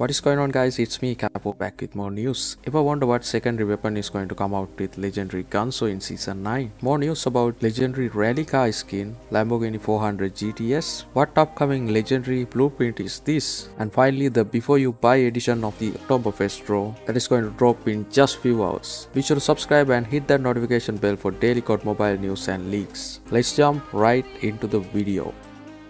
What is going on, guys? It's me, Capo, back with more news. Ever wonder what secondary weapon is going to come out with legendary Gunzo in season 9? More news about legendary rally car skin Lamborghini 400 GTS. What upcoming legendary blueprint is this? And finally, the before you buy edition of the Oktoberfest draw that is going to drop in just few hours. Be sure to subscribe and hit that notification bell for daily COD Mobile news and leaks. Let's jump right into the video.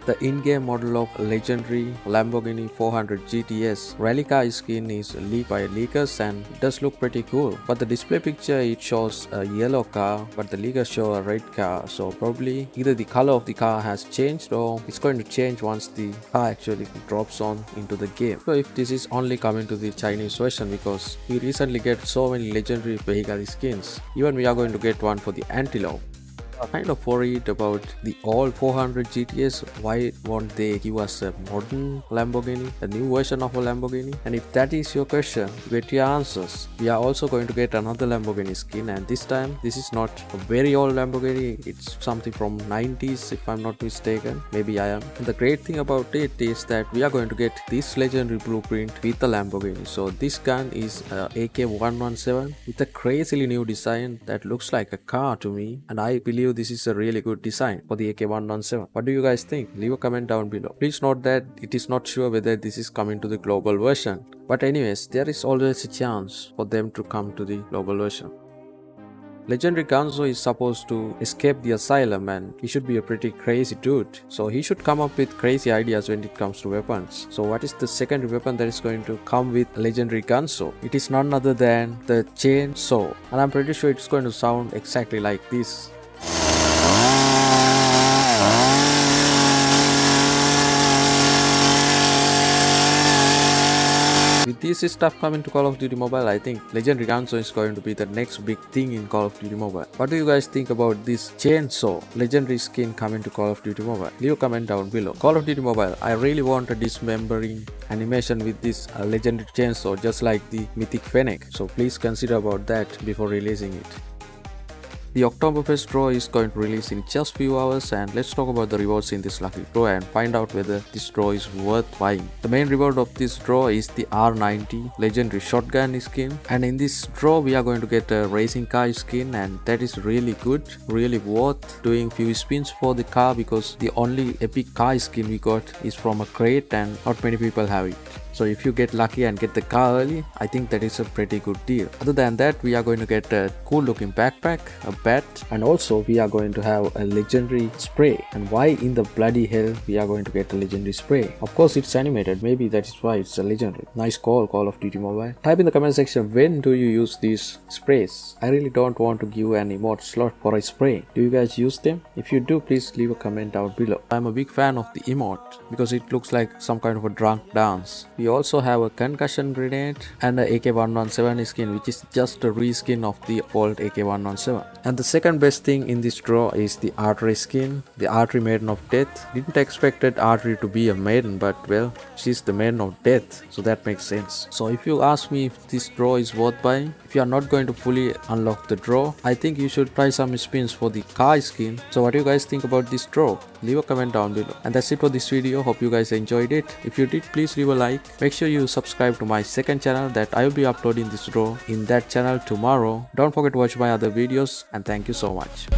The in-game model of legendary Lamborghini 400 GTS rally car skin is leaked by leakers and it does look pretty cool. But the display picture it shows a yellow car, but the leakers show a red car. So probably either the color of the car has changed or it's going to change once the car actually drops on into the game. So if this is only coming to the Chinese version, because we recently get so many legendary vehicle skins, even we are going to get one for the antelope. I'm kind of worried about the old 400 GTS. Why won't they give us a modern Lamborghini, a new version of a Lamborghini? And if that is your question, get your answers. We are also going to get another Lamborghini skin, and this time this is not a very old Lamborghini, it's something from 90s if I'm not mistaken. Maybe I am. And the great thing about it is that we are going to get this legendary blueprint with the Lamborghini. So this gun is AK-117 with a crazily new design that looks like a car to me, and I believe this is a really good design for the AK-117. What do you guys think? Leave a comment down below. Please note that it is not sure whether this is coming to the global version. But anyways, there is always a chance for them to come to the global version. Legendary Gunzo is supposed to escape the asylum, and he should be a pretty crazy dude. So he should come up with crazy ideas when it comes to weapons. So what is the secondary weapon that is going to come with legendary Gunzo? It is none other than the chainsaw. And I'm pretty sure it's going to sound exactly like this. With this stuff coming to Call of Duty Mobile, I think legendary Gunzo is going to be the next big thing in Call of Duty Mobile. What do you guys think about this chainsaw legendary skin coming to Call of Duty Mobile? Leave a comment down below. Call of Duty Mobile, I really want a dismembering animation with this legendary chainsaw, just like the mythic Fennec. So please consider about that before releasing it. The Oktoberfest draw is going to release in just few hours, and let's talk about the rewards in this lucky draw and find out whether this draw is worth buying. The main reward of this draw is the R90 legendary shotgun skin, and in this draw we are going to get a racing car skin, and that is really good, really worth doing few spins for the car, because the only epic car skin we got is from a crate and not many people have it. So if you get lucky and get the car early, I think that is a pretty good deal. Other than that, we are going to get a cool looking backpack, a bat, and also we are going to have a legendary spray. And why in the bloody hell we are going to get a legendary spray? Of course it's animated, maybe that is why it's a legendary. Nice call, Call of Duty Mobile. Type in the comment section, when do you use these sprays? I really don't want to give an emote slot for a spray. Do you guys use them? If you do, please leave a comment down below. I'm a big fan of the emote because it looks like some kind of a drunk dance. We also have a concussion grenade and an AK-117 skin, which is just a reskin of the old AK-117. And the second best thing in this draw is the Artery skin, the Artery Maiden of Death. Didn't expect Artery to be a maiden, but well, she's the Maiden of Death, so that makes sense. So if you ask me if this draw is worth buying, if you are not going to fully unlock the draw, I think you should try some spins for the car skin. So what do you guys think about this draw? Leave a comment down below. And that's it for this video. Hope you guys enjoyed it. If you did, please leave a like. Make sure you subscribe to my second channel that I will be uploading this draw in that channel tomorrow. Don't forget to watch my other videos, and thank you so much.